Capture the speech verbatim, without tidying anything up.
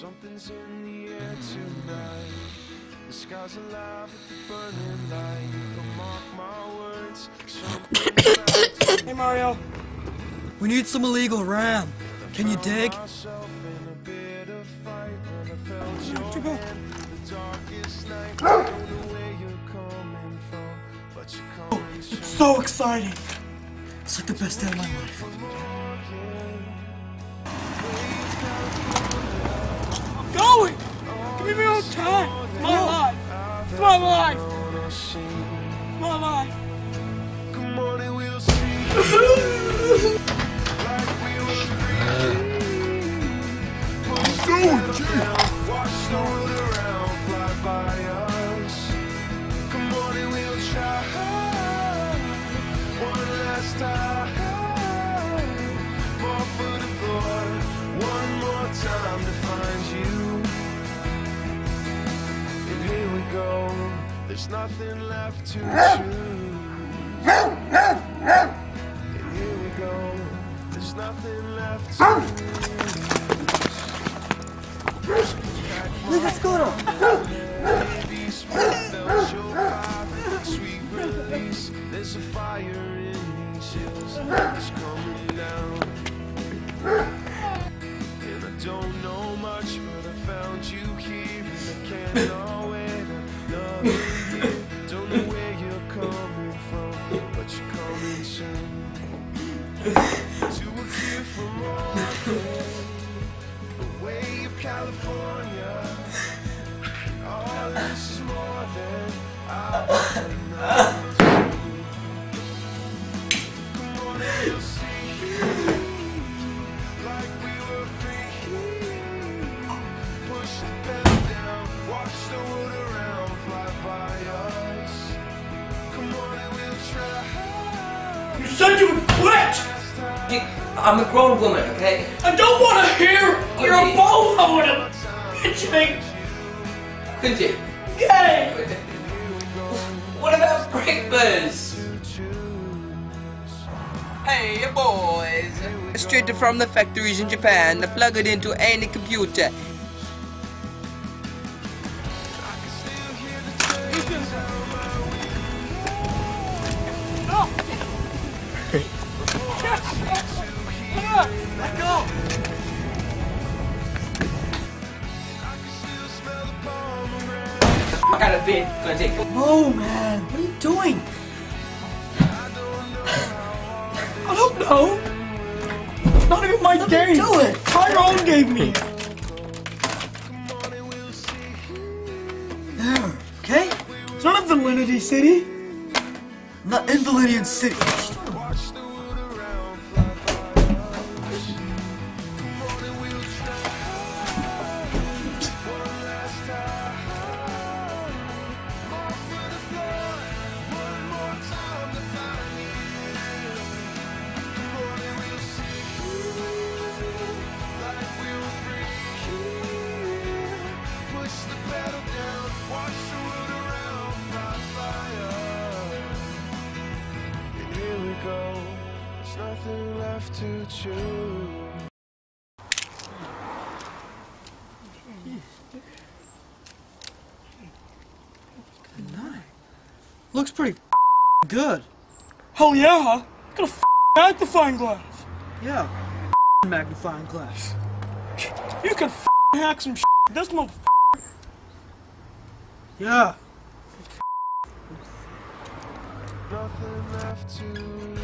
Something's in the air tonight. The sky's alive with the burning light. Don't mark my words. Hey Mario, we need some illegal RAM. Can you dig? Oh, it's so exciting! It's like the best day of my life. I'm going! Give me my own time! It's my life! It's my life! It's my life! Good morning, we'll see. There's nothing left to choose. And here we go. There's nothing left to lose. Leave the scooter. Sweet release. There's a fire in these hills. It's coming down. And I don't know much, but I found you here. And I can't always love you. To a kid from the way of California. All this is more than I come on, you'll see. Like we were free. Push the bell down, watch the world around fly by us. Come on and we'll try. You said you would quit! You, I'm a grown woman, okay? I don't want to hear you're a bozo and a bitching! Could you? Gay! Okay. What about breakfast? Hey, boys! Straight from the factories in Japan, plugged into any computer. Let go! I got a bit, gonna take it. No, man, what are you doing? I don't know. Not even my Let game. Do it. Tyrone gave me. There, okay? It's not a validity city. Not invalidity city. Nothing left to choose. Good night. Looks pretty f good. Hell yeah! Got a f magnifying glass. Yeah, f magnifying glass. You can f hack some shit. This motherfucker. Yeah. Nothing left to.